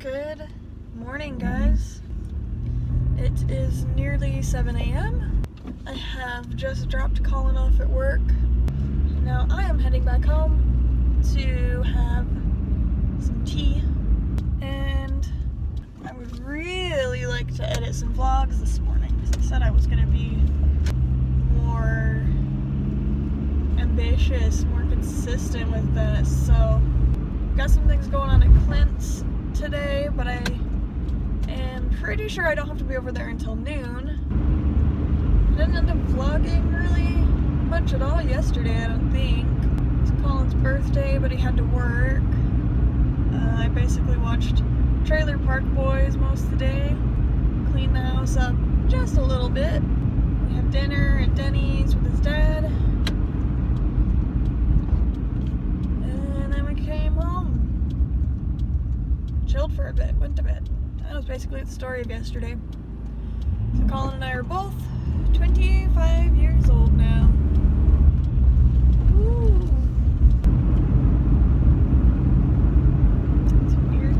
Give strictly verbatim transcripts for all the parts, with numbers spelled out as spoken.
Good morning, guys. It is nearly seven A M I have just dropped Colin off at work. Now I am heading back home to have some tea, and I would really like to edit some vlogs this morning because I said I was going to be more ambitious, more consistent with this. So I've got some things going on at Clint's today, but I am pretty sure I don't have to be over there until noon. I didn't end up vlogging really much at all yesterday, I don't think. It's Colin's birthday, but he had to work. Uh, I basically watched Trailer Park Boys most of the day, cleaned the house up just a little bit. We had dinner at Denny's with his dad, and then we came home. Chilled for a bit, went to bed. That was basically the story of yesterday. So Colin and I are both twenty-five years old now. Woo! That's weird.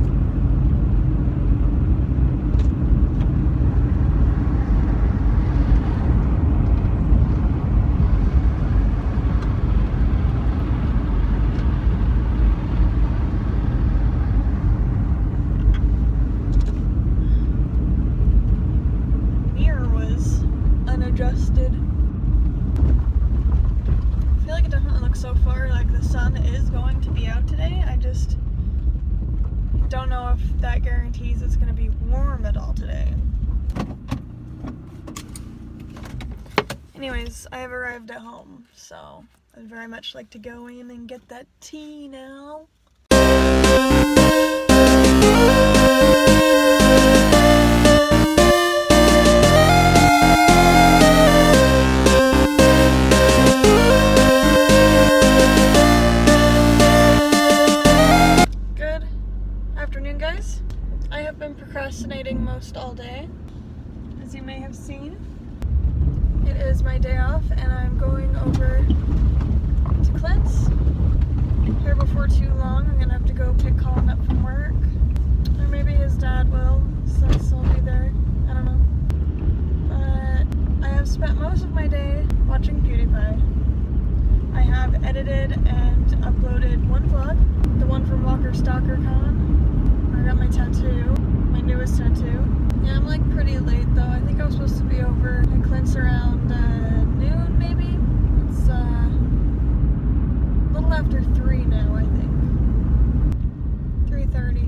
Adjusted. I feel like it definitely looks so far like the sun is going to be out today. I just don't know if that guarantees it's going to be warm at all today. Anyways, I have arrived at home, so I'd very much like to go in and get that tea now. Procrastinating most all day, as you may have seen. It is my day off and I'm going over to Clint's here before too long. I'm gonna have to go pick Colin up from work, or maybe his dad will, since he'll be there, I don't know. But I have spent most of my day watching PewDiePie. I have edited and uploaded one vlog, the one from Walker StalkerCon. I got my tattoo, newest tattoo. Yeah, I'm like pretty late though. I think I was supposed to be over at Clint's around uh, noon maybe. It's uh, a little after three now, I think. three thirty.